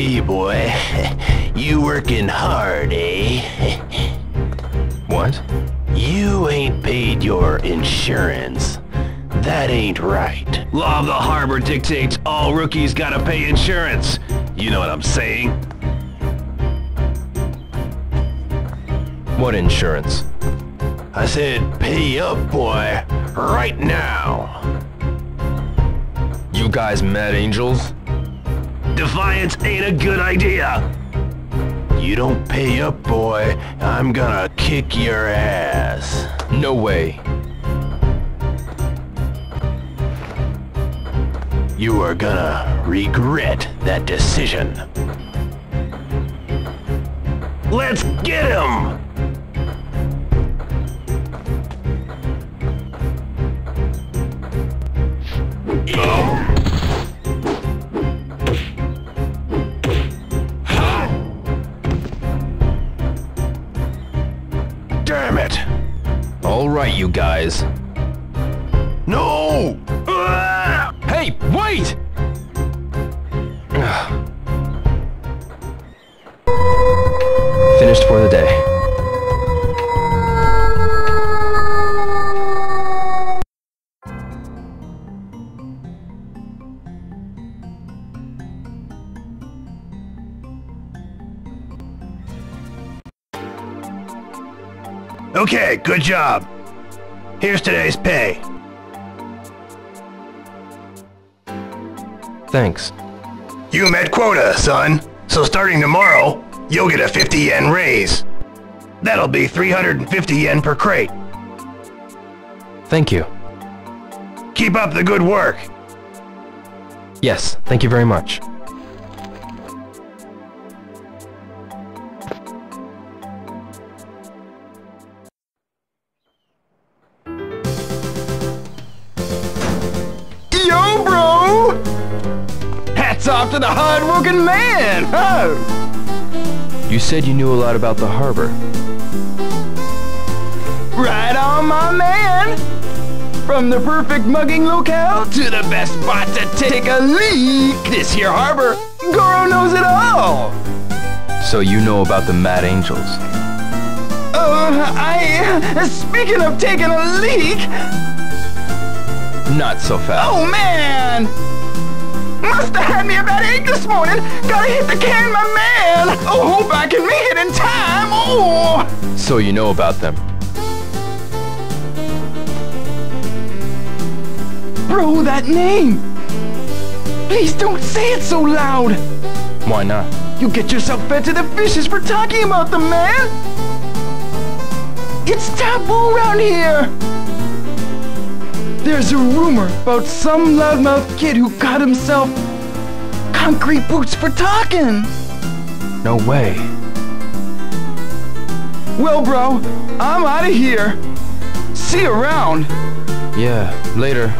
Hey, boy. You working hard, eh? What? You ain't paid your insurance. That ain't right. Law of the harbor dictates all rookies gotta pay insurance. You know what I'm saying? What insurance? I said, pay up, boy. Right now. You guys Mad Angels? Defiance ain't a good idea. You don't pay up, boy, I'm gonna kick your ass. No way. You are gonna regret that decision. Let's get him! Damn it! All right, you guys. No! Hey, wait! Finished for the day. Okay, good job. Here's today's pay. Thanks. You met quota, son. So starting tomorrow, you'll get a 50 yen raise. That'll be 350 yen per crate. Thank you. Keep up the good work. Yes, thank you very much. Off to the hard-working man, huh? You said you knew a lot about the harbor. Right on, my man! From the perfect mugging locale to the best spot to take a leak, this here harbor, Goro knows it all! So you know about the Mad Angels? Speaking of taking a leak... Not so fast. Oh, man! Musta had me about 8 this morning! Gotta hit the can, my man! Oh, hope I can make it in time! Oh! So you know about them. Bro, that name! Please don't say it so loud! Why not? You get yourself fed to the fishes for talking about them, man! It's taboo around here! There's a rumor about some loudmouth kid who got himself concrete boots for talking. No way. Well, bro, I'm out of here. See you around. Yeah, later.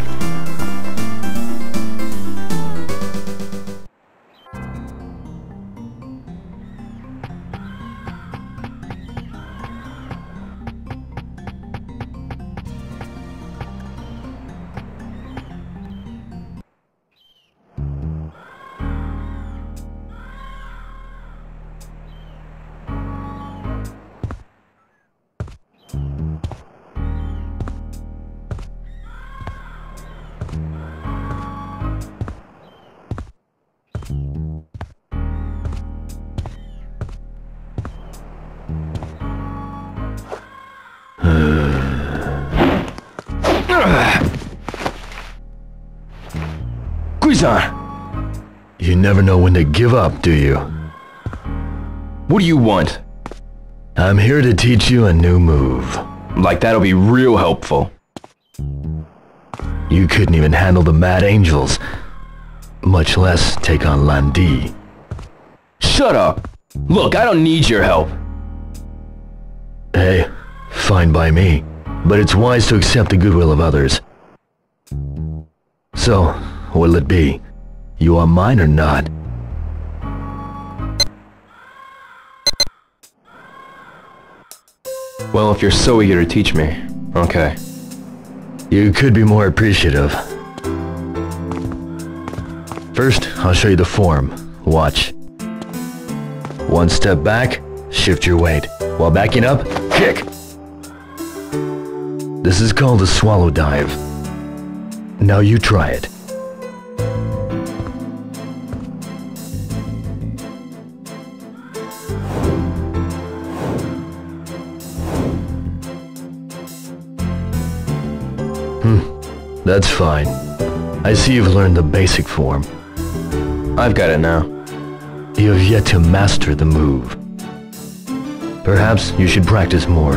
You never know when to give up, do you? What do you want? I'm here to teach you a new move. Like, that'll be real helpful. You couldn't even handle the Mad Angels, much less take on Lan Di. Shut up! Look, I don't need your help. Hey, fine by me, but it's wise to accept the goodwill of others. So, what'll it be? You are mine or not? Well, if you're so eager to teach me, okay. You could be more appreciative. First, I'll show you the form. Watch. One step back, shift your weight. While backing up, kick! This is called a swallow dive. Now you try it. That's fine. I see you've learned the basic form. I've got it now. You have yet to master the move. Perhaps you should practice more.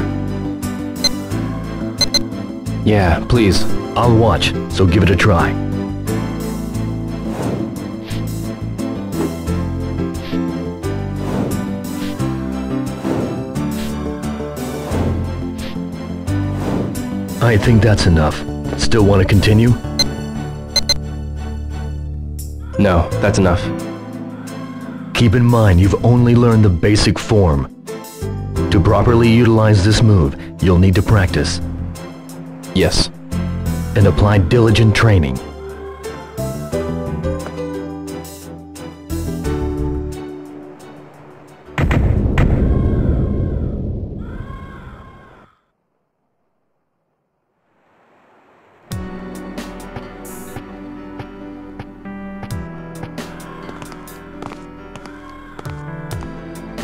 Yeah, please. I'll watch, so give it a try. I think that's enough. Still want to continue? No, that's enough. Keep in mind, you've only learned the basic form. To properly utilize this move, you'll need to practice. Yes. And apply diligent training.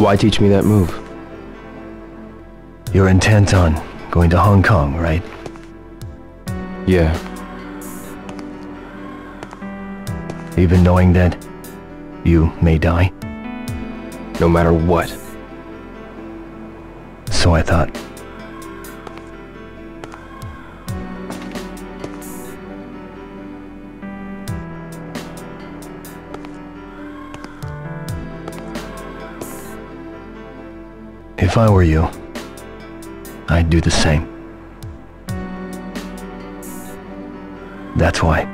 Why teach me that move? You're intent on going to Hong Kong, right? Yeah. Even knowing that you may die? No matter what. So I thought. If I were you, I'd do the same. That's why.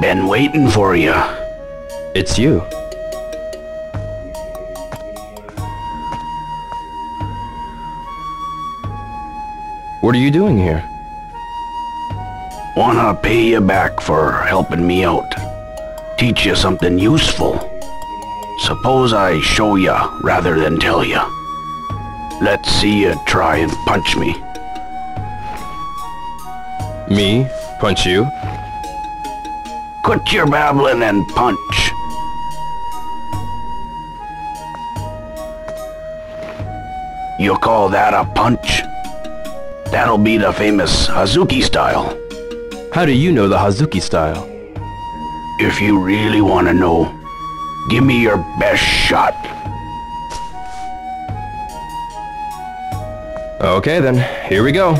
Been waiting for you. It's you. What are you doing here? Wanna pay you back for helping me out. Teach you something useful. Suppose I show you rather than tell you. Let's see you try and punch me. Me? Punch you? Quit your babbling and punch. You call that a punch? That'll be the famous Hazuki style. How do you know the Hazuki style? If you really want to know, give me your best shot. Okay then, here we go.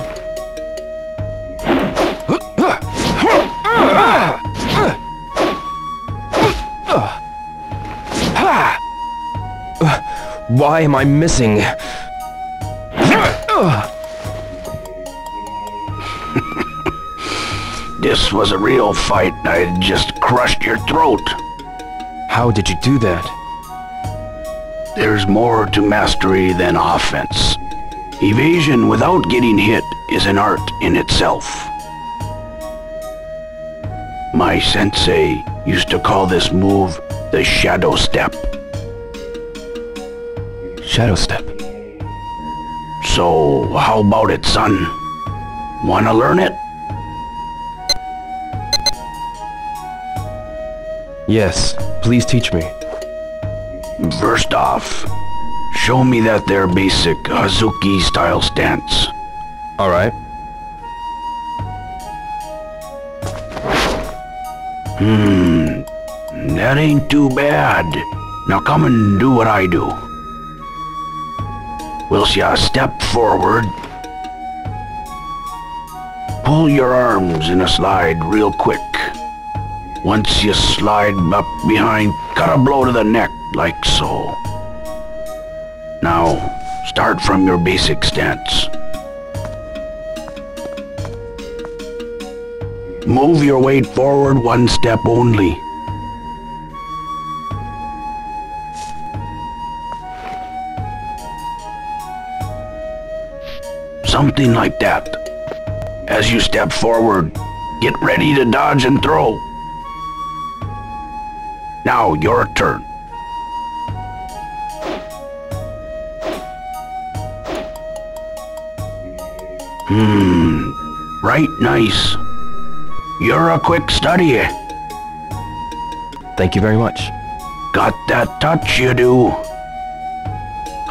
Why am I missing? This was a real fight. I just crushed your throat. How did you do that? There's more to mastery than offense. Evasion without getting hit is an art in itself. My sensei used to call this move the Shadow Step. Shadow Step. So, how about it, son? Wanna learn it? Yes, please teach me. First off, show me that their basic Hazuki style stance. Alright. That ain't too bad. Now come and do what I do. Will ya step forward? Pull your arms in a slide real quick. Once you slide up behind, cut a blow to the neck, like so. Now, start from your basic stance. Move your weight forward one step only. Something like that. As you step forward, get ready to dodge and throw. Now, your turn. Right, nice. You're a quick study. Thank you very much. Got that touch, you do.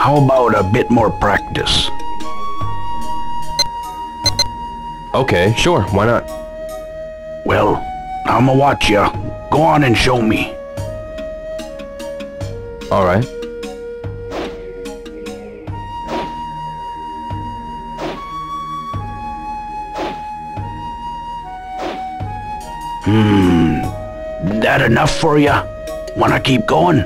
How about a bit more practice? Okay, sure, why not? Well, I'ma watch ya. Go on and show me. All right. That enough for ya? Wanna keep going?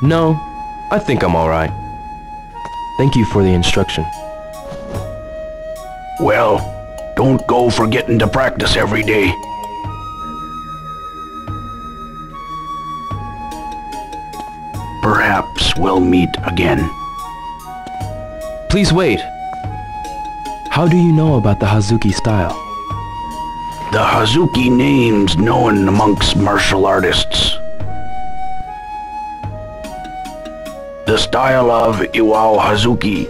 No, I think I'm all right. Thank you for the instruction. Well, don't go forgetting to practice every day. Perhaps we'll meet again. Please wait. How do you know about the Hazuki style? The Hazuki name's known amongst martial artists. The style of Iwao Hazuki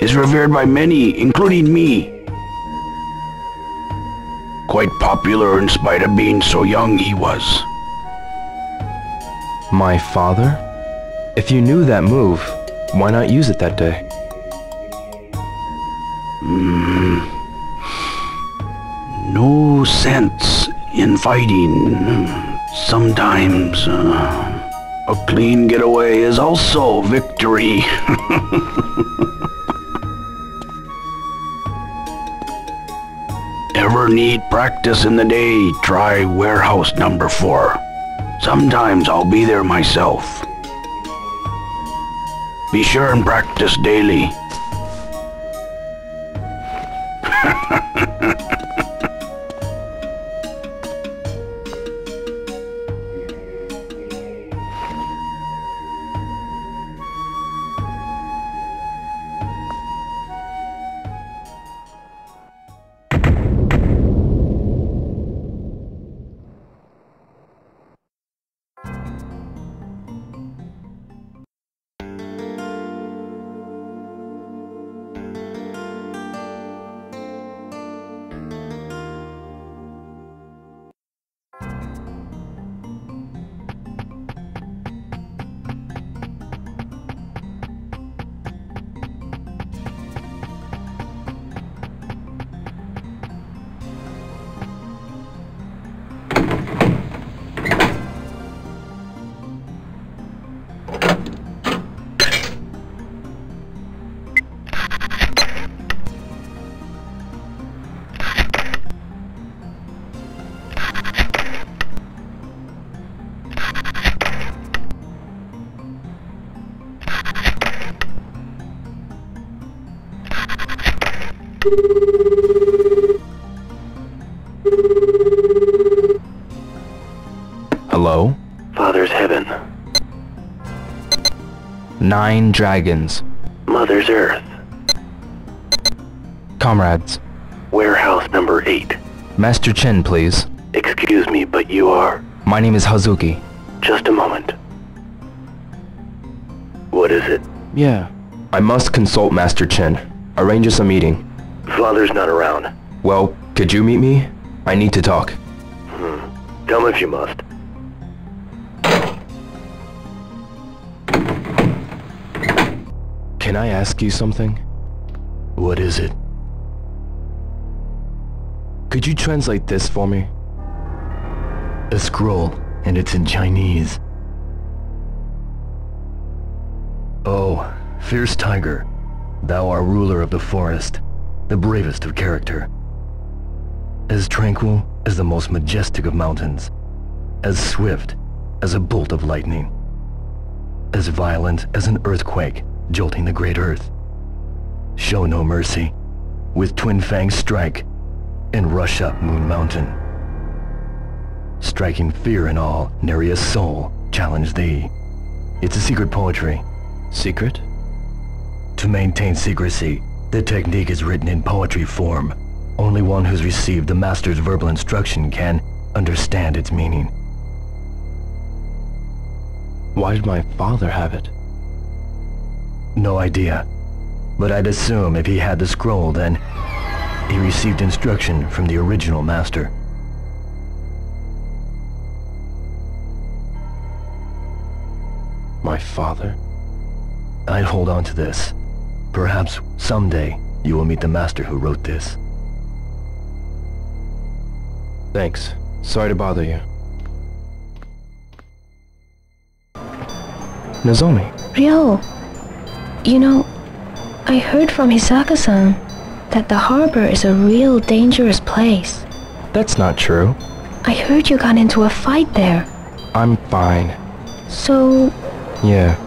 is revered by many, including me. Quite popular in spite of being so young he was. My father? If you knew that move, why not use it that day? No sense in fighting. Sometimes a clean getaway is also victory. Ever need practice in the day, try warehouse number 4. Sometimes I'll be there myself. Be sure and practice daily. Hello? Father's Heaven. 9 Dragons. Mother's Earth. Comrades. Warehouse number 8. Master Chen, please. Excuse me, but you are? My name is Hazuki. Just a moment. What is it? Yeah. I must consult Master Chen. Arrange us a meeting. Father's not around. Well, could you meet me? I need to talk. Come if you must. Can I ask you something? What is it? Could you translate this for me? A scroll, and it's in Chinese. Oh, fierce tiger. Thou art ruler of the forest, the bravest of character. As tranquil as the most majestic of mountains, as swift as a bolt of lightning, as violent as an earthquake jolting the great earth. Show no mercy, with twin fangs strike, and rush up Moon Mountain. Striking fear in all, nary a soul challenge thee. It's a secret poetry. Secret? To maintain secrecy, the technique is written in poetry form. Only one who's received the master's verbal instruction can understand its meaning. Why did my father have it? No idea. But I'd assume if he had the scroll, then he received instruction from the original master. My father? I'd hold on to this. Perhaps someday you will meet the master who wrote this. Thanks. Sorry to bother you. Nozomi. Ryo. You know, I heard from Hisaka-san that the harbor is a real dangerous place. That's not true. I heard you got into a fight there. I'm fine. So... yeah.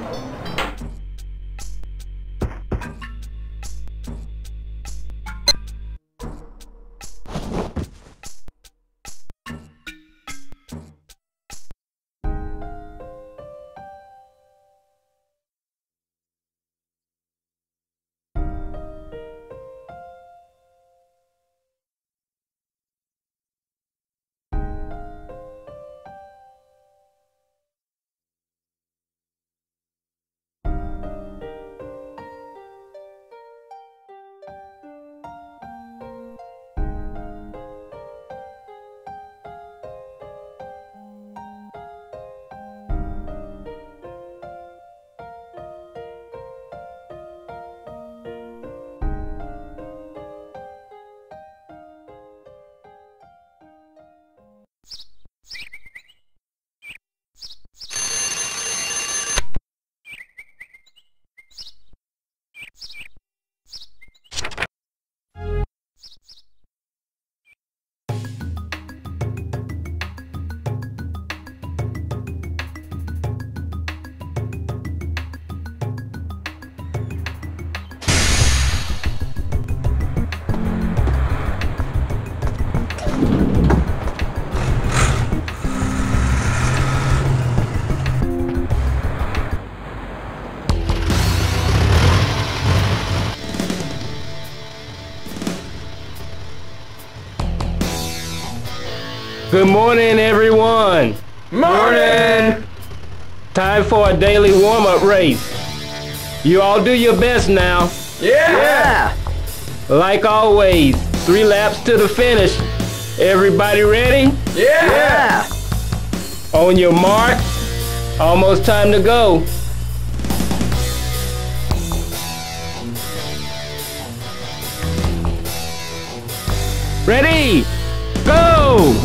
Good morning, everyone! Morning! Time for a daily warm-up race. You all do your best now. Yeah! Like always, 3 laps to the finish. Everybody ready? Yeah! On your mark, almost time to go. Ready? Go!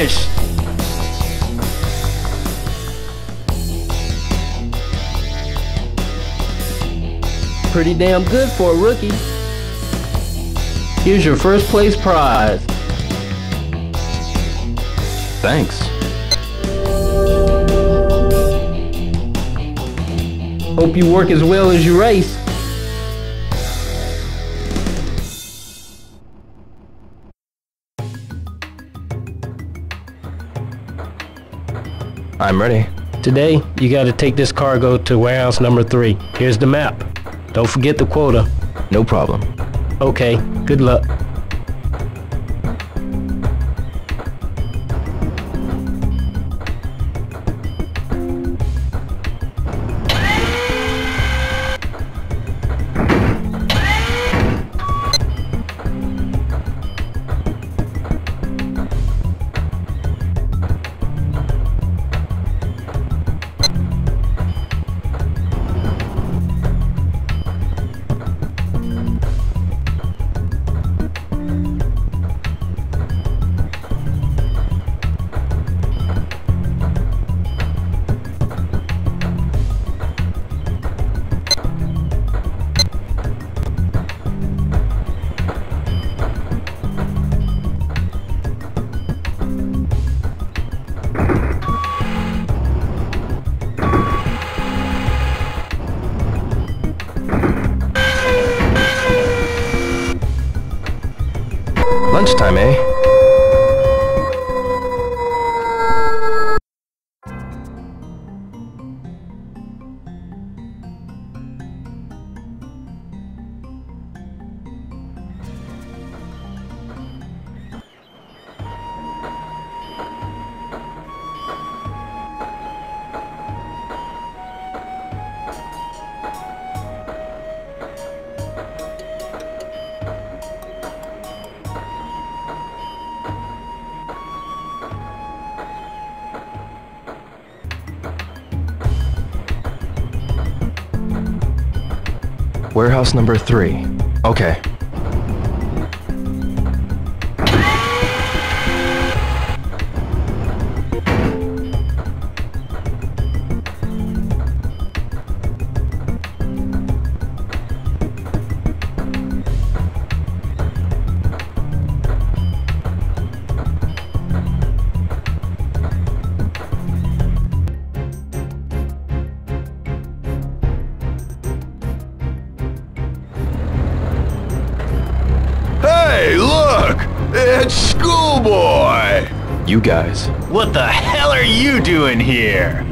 finish. Pretty damn good for a rookie. Here's your first place prize. Thanks. Hope you work as well as you race. I'm ready. Today, you gotta take this cargo to warehouse number 3. Here's the map. Don't forget the quota. No problem. Okay, good luck. Lunchtime, eh? Warehouse number 3. Okay. You guys. What the hell are you doing here?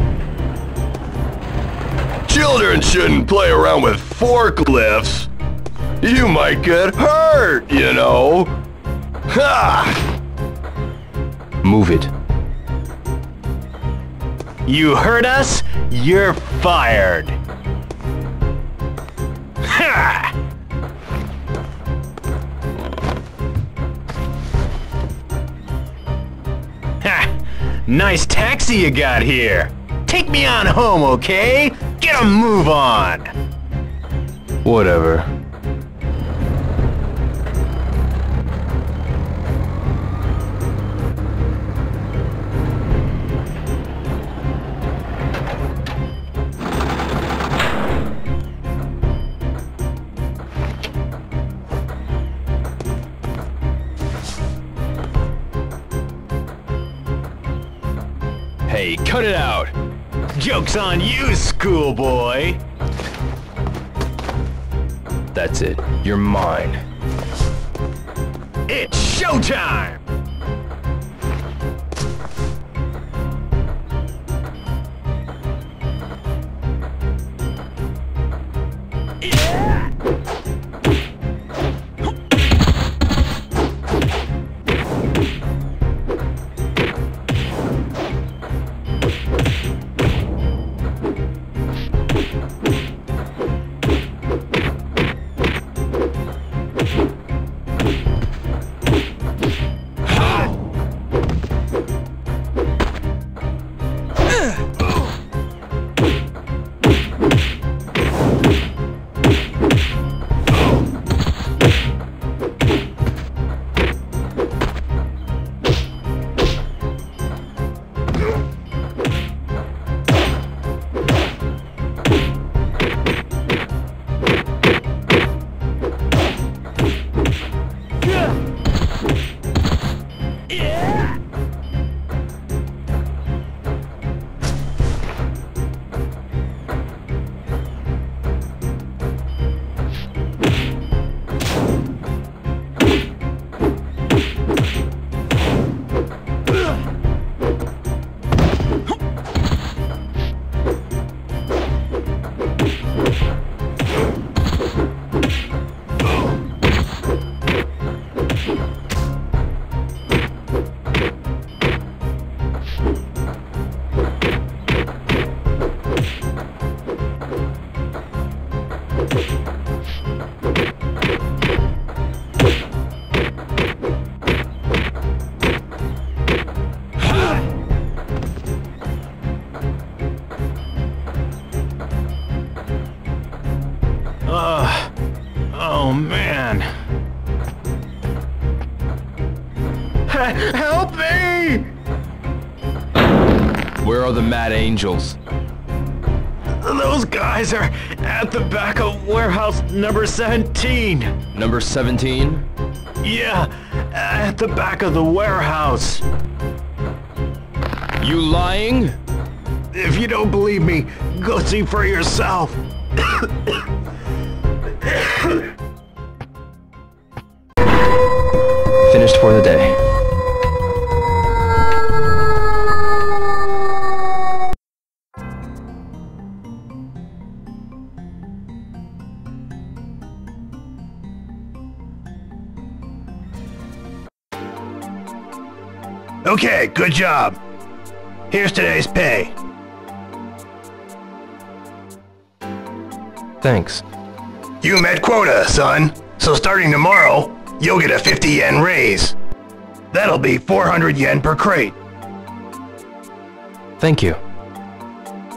Children shouldn't play around with forklifts. You might get hurt, you know. Ha! Move it. You hurt us, you're fired. Ha! Nice taxi you got here. Take me on home, okay? Get a move on. Whatever. Cut it out! Joke's on you, schoolboy! That's it. You're mine. It's showtime! Help me! Where are the Mad Angels? Those guys are at the back of warehouse number 17. Number 17? Yeah, at the back of the warehouse. You lying? If you don't believe me, go see for yourself. Finished for the day. Okay, good job. Here's today's pay. Thanks. You met quota, son. So starting tomorrow, you'll get a 50 yen raise. That'll be 400 yen per crate. Thank you.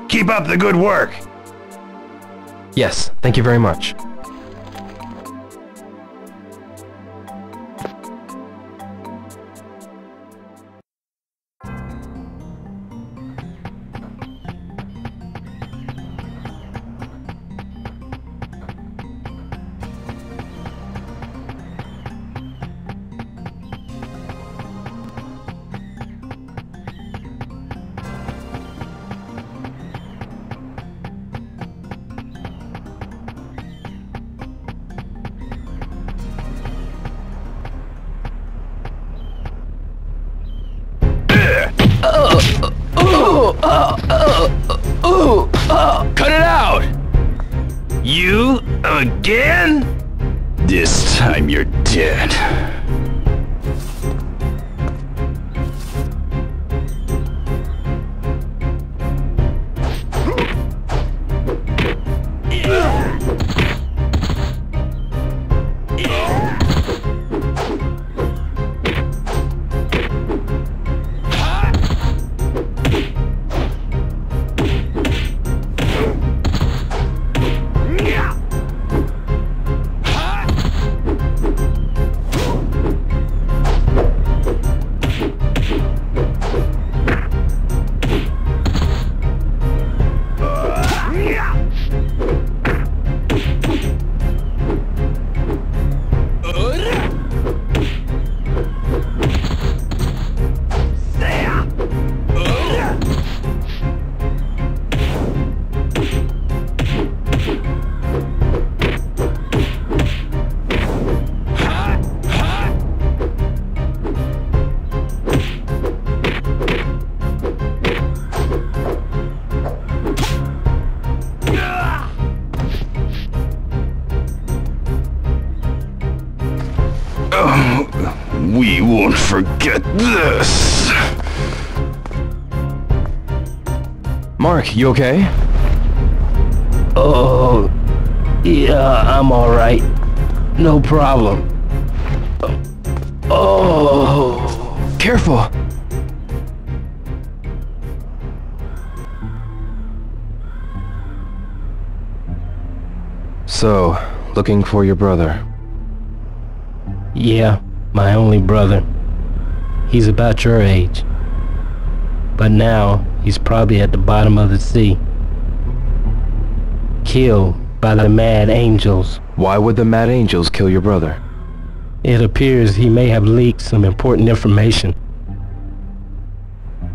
Keep up the good work. Yes, thank you very much. Cut it out! You again? This time you're dead. We won't forget this! Mark, you okay? Oh, yeah, I'm alright. No problem. Oh, careful! So, looking for your brother. Yeah. My only brother. He's about your age. But now, he's probably at the bottom of the sea. Killed by the Mad Angels. Why would the Mad Angels kill your brother? It appears he may have leaked some important information.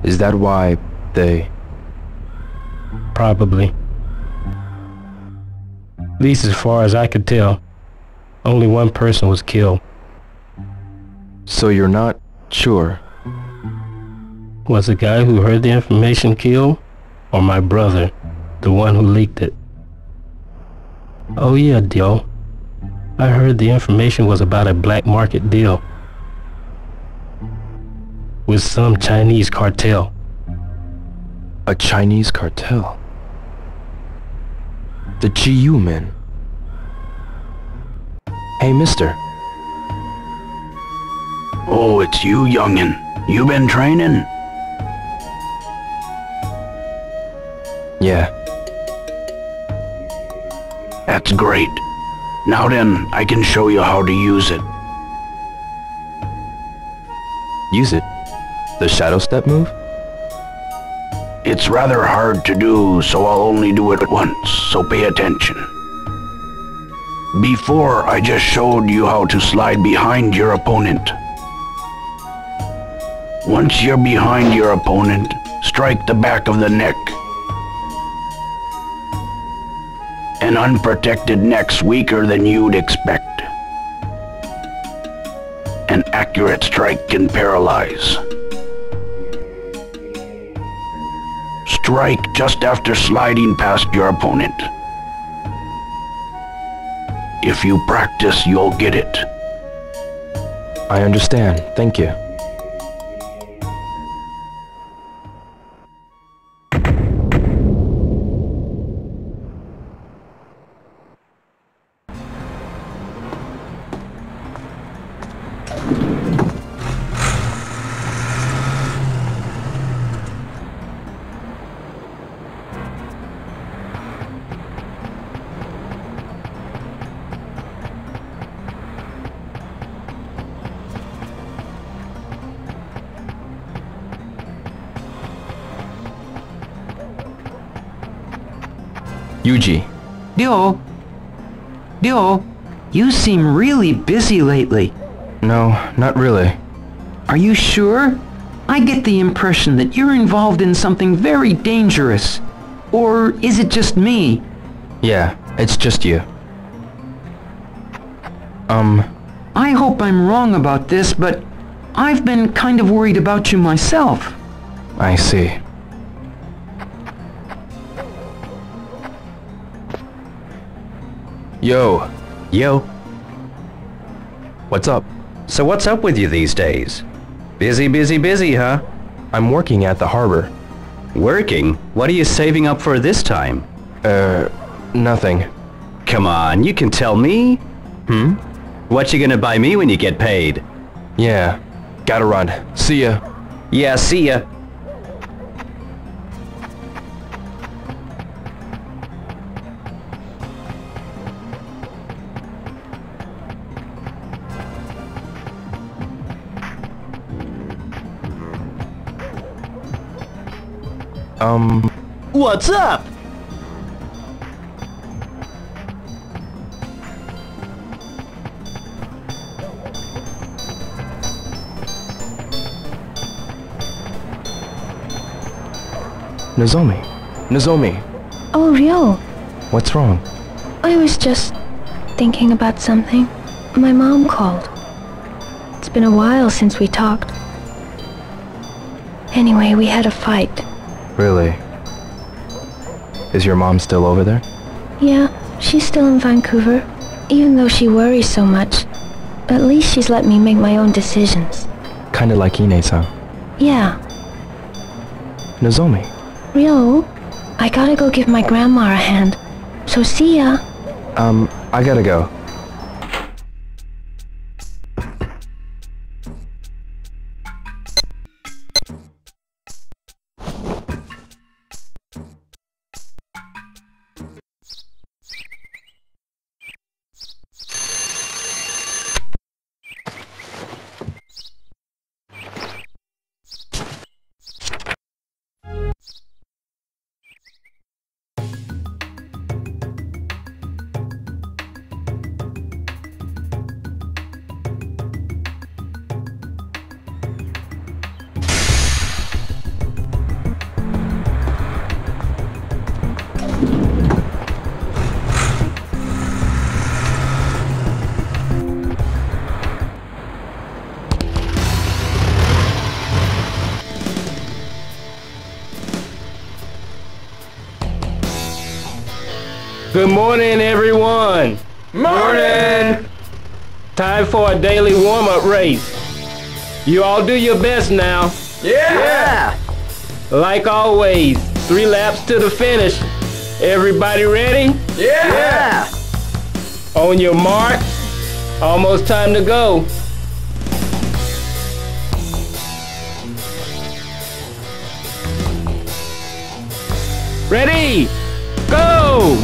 Is that why they... Probably. At least as far as I could tell, only one person was killed. So you're not sure? Was the guy who heard the information killed, or my brother, the one who leaked it? Oh yeah, Dio. I heard the information was about a black market deal with some Chinese cartel. A Chinese cartel? The Chiyoumen. Hey, mister. Oh, it's you, youngin'. You been training? Yeah. That's great. Now then, I can show you how to use it. Use it. The Shadow Step move? It's rather hard to do, so I'll only do it once, so pay attention. Before, I just showed you how to slide behind your opponent. Once you're behind your opponent, strike the back of the neck. An unprotected neck's weaker than you'd expect. An accurate strike can paralyze. Strike just after sliding past your opponent. If you practice, you'll get it. I understand. Thank you. Yuji. Ryo, you seem really busy lately. No, not really. Are you sure? I get the impression that you're involved in something very dangerous. Or is it just me? Yeah, it's just you. I hope I'm wrong about this, but I've been kind of worried about you myself. I see. Yo. What's up? So what's up with you these days? Busy, huh? I'm working at the harbor. Working? What are you saving up for this time? Nothing. Come on, you can tell me. What you gonna buy me when you get paid? Yeah, gotta run. See ya. Yeah, see ya. What's up? Nozomi. Oh, Ryo. What's wrong? I was just thinking about something. My mom called. It's been a while since we talked. Anyway, we had a fight. Really? Is your mom still over there? Yeah, she's still in Vancouver. Even though she worries so much, at least she's let me make my own decisions. Kinda like Ine-san. Yeah. Nozomi. Ryo, I gotta go give my grandma a hand. So see ya. I gotta go. Good morning, everyone! Morning! Time for a daily warm-up race. You all do your best now. Yeah! Like always, 3 laps to the finish. Everybody ready? Yeah! On your mark, almost time to go. Ready? Go!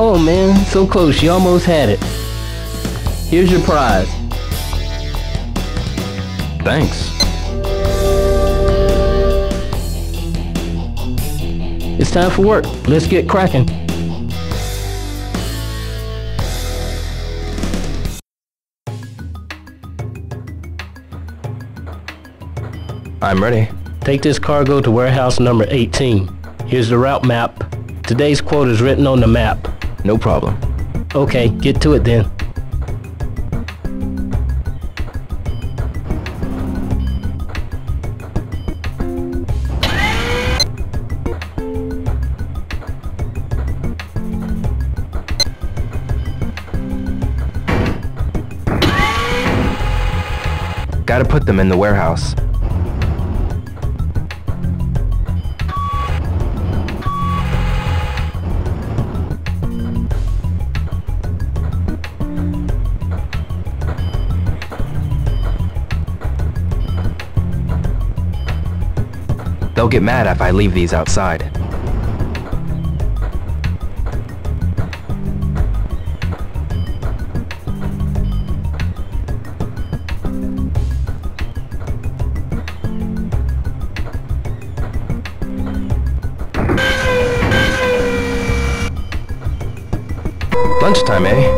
Oh man, so close, you almost had it. Here's your prize. Thanks. It's time for work. Let's get cracking. I'm ready. Take this cargo to warehouse number 18. Here's the route map. Today's quote is written on the map. No problem. Okay, get to it then. Gotta put them in the warehouse. They'll get mad if I leave these outside. Lunchtime, eh?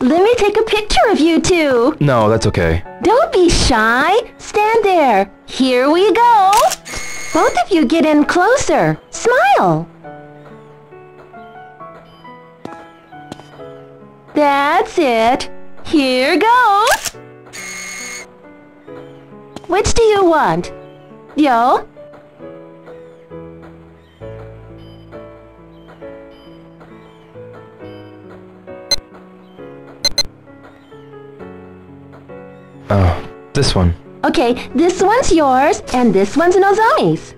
Let me take a picture of you two! No, that's okay. Don't be shy! Stand there! Here we go! Both of you get in closer! Smile! That's it! Here goes! Which do you want? Yo? Oh, this one. Okay, this one's yours, and this one's Nozomi's.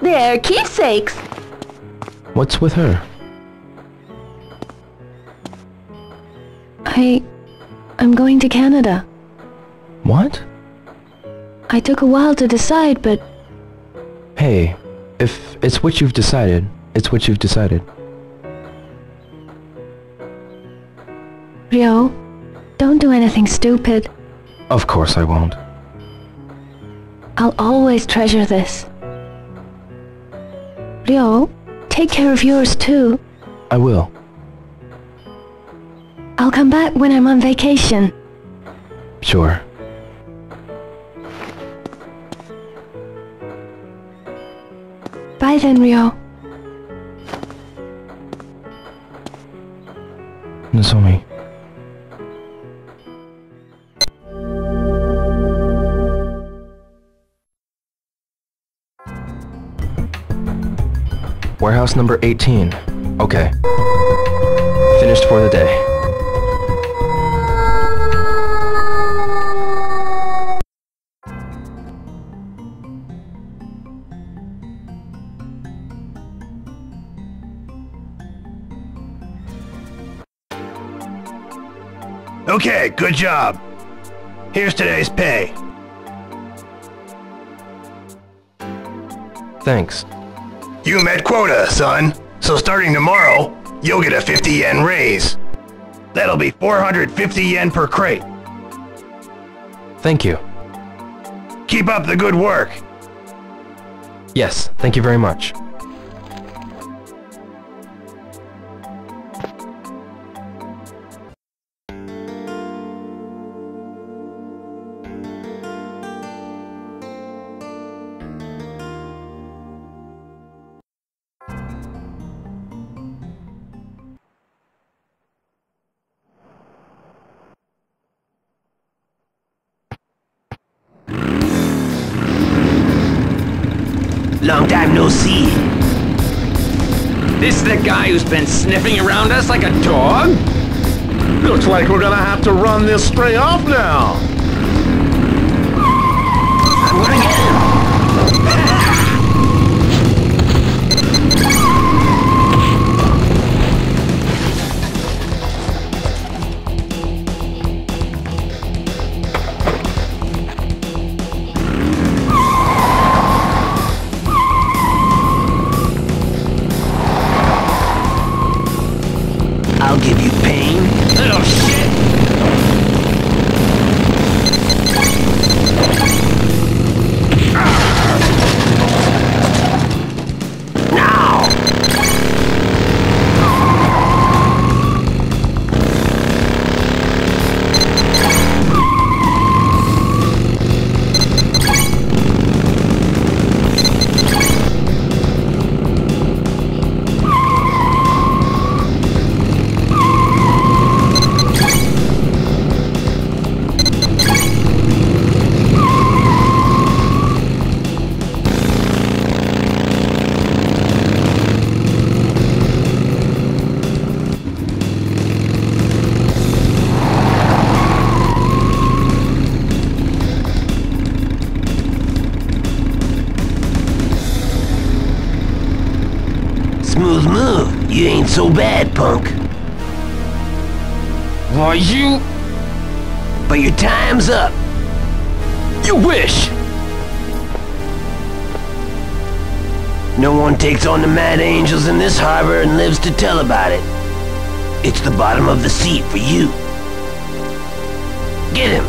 They're keepsakes! What's with her? I'm going to Canada. What? I took a while to decide, but... Hey, if it's what you've decided, it's what you've decided. Ryo, don't do anything stupid. Of course I won't. I'll always treasure this. Ryo, take care of yours too. I will. I'll come back when I'm on vacation. Sure. Bye then, Ryo. Nozomi. Warehouse number 18. Okay. Finished for the day. Okay, good job. Here's today's pay. Thanks. You met quota, son. So starting tomorrow, you'll get a 50 yen raise. That'll be 450 yen per crate. Thank you. Keep up the good work. Yes, thank you very much. Long time no see. This the guy who's been sniffing around us like a dog? Looks like we're gonna have to run this stray off now. I'm gonna get him. So bad, punk. Why you? But your time's up. You wish. No one takes on the Mad Angels in this harbor and lives to tell about it. It's the bottom of the sea for you. Get him.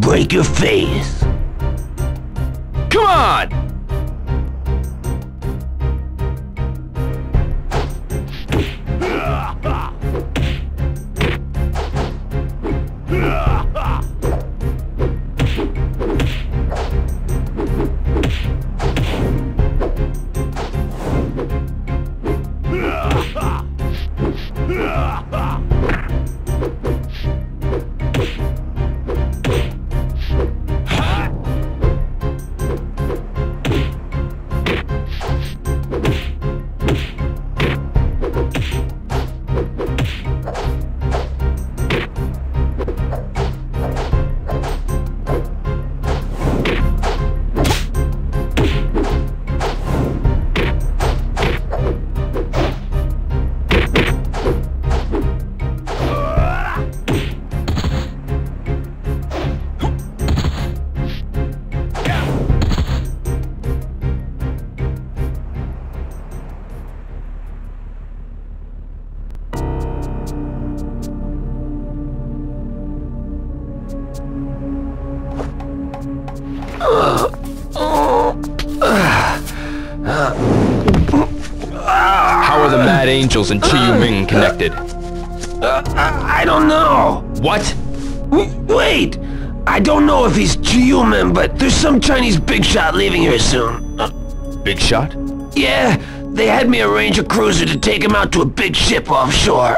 Break your face. Come on! Angels and Chiyu Ming connected. I don't know. What? Wait! I don't know if he's Chiyoumen, but there's some Chinese big shot leaving here soon. Big shot? Yeah, they had me arrange a cruiser to take him out to a big ship offshore.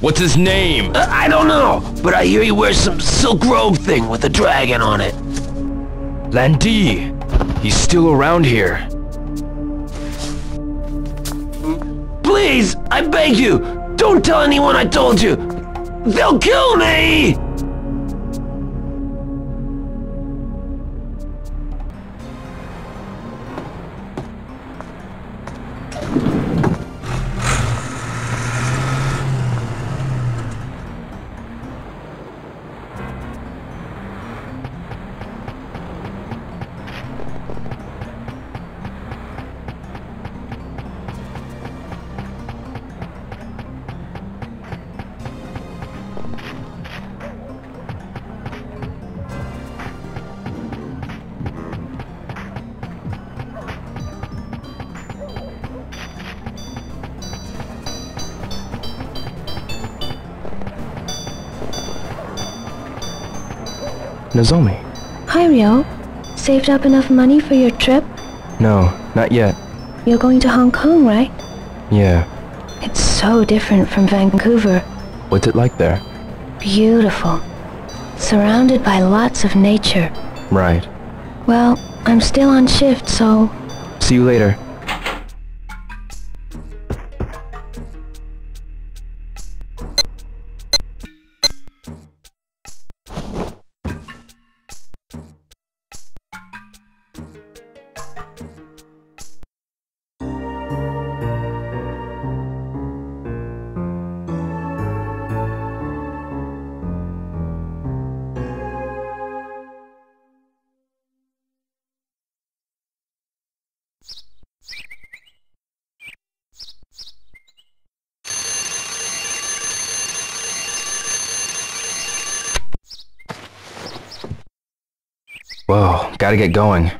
What's his name? I don't know, but I hear he wears some silk robe thing with a dragon on it. Lan Di. He's still around here. Please, I beg you, don't tell anyone I told you! They'll kill me! Nozomi. Hi, Ryo. Saved up enough money for your trip? No, not yet. You're going to Hong Kong, right? Yeah. It's so different from Vancouver. What's it like there? Beautiful. Surrounded by lots of nature. Right. Well, I'm still on shift, so... See you later. Whoa, gotta get going.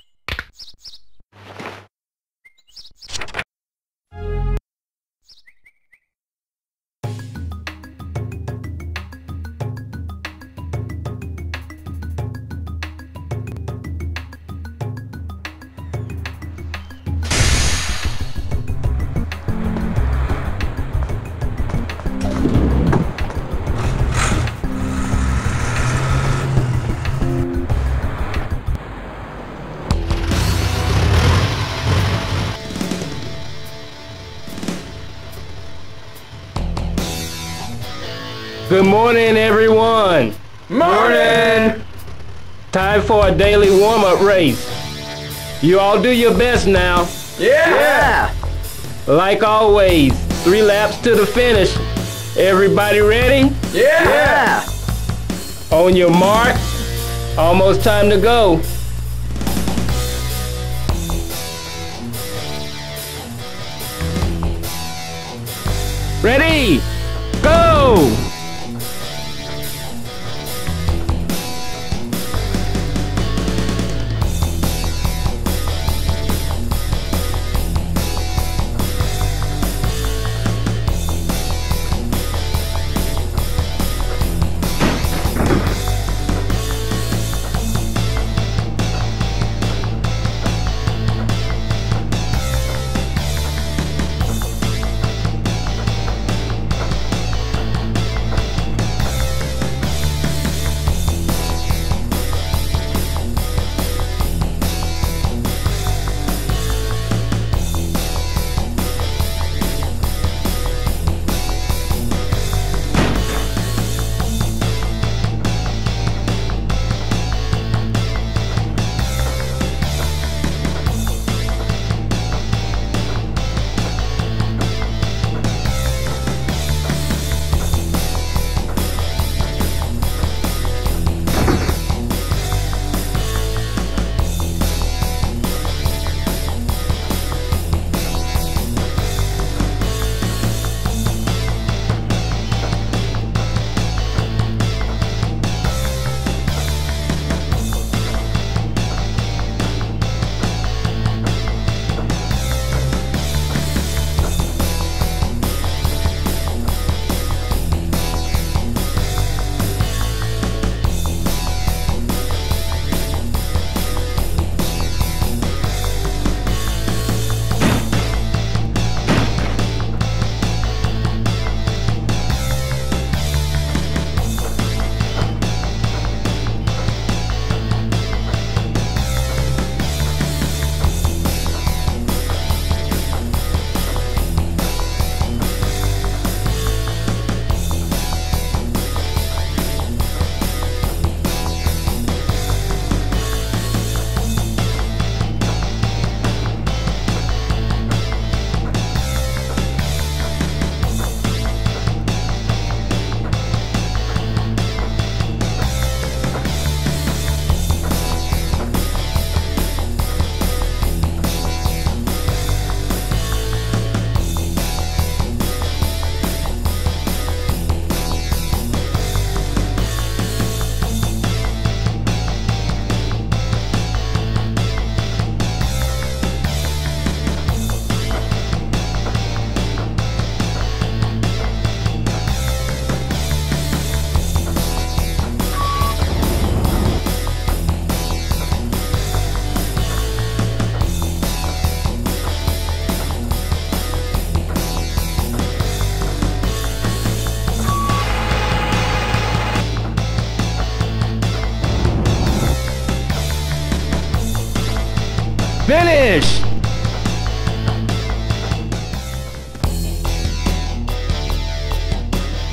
Good morning, everyone! Morning! Time for a daily warm-up race. You all do your best now. Yeah! Like always, 3 laps to the finish. Everybody ready? Yeah! On your mark, almost time to go. Ready? Go!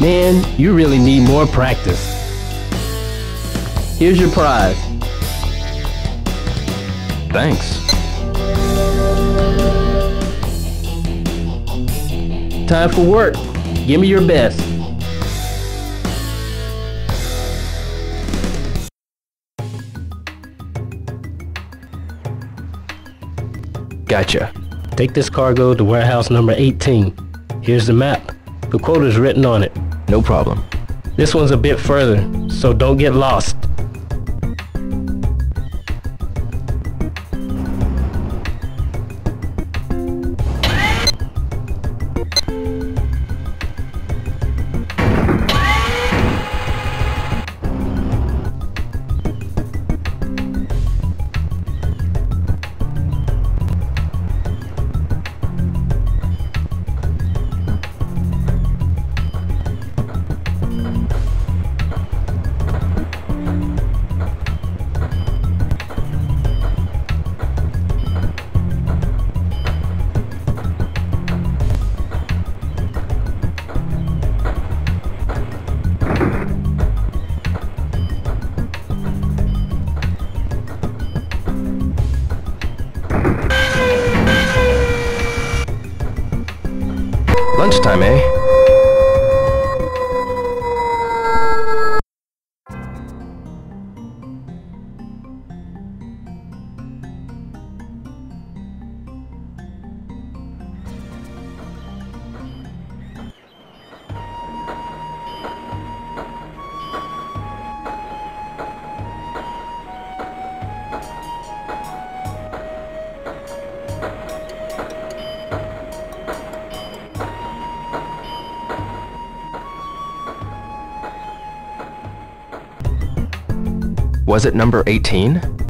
Man, you really need more practice. Here's your prize. Thanks. Time for work. Give me your best. Gotcha. Take this cargo to warehouse number 18. Here's the map. The quote is written on it. No problem. This one's a bit further, so don't get lost. Lunchtime, eh? Was it number 18?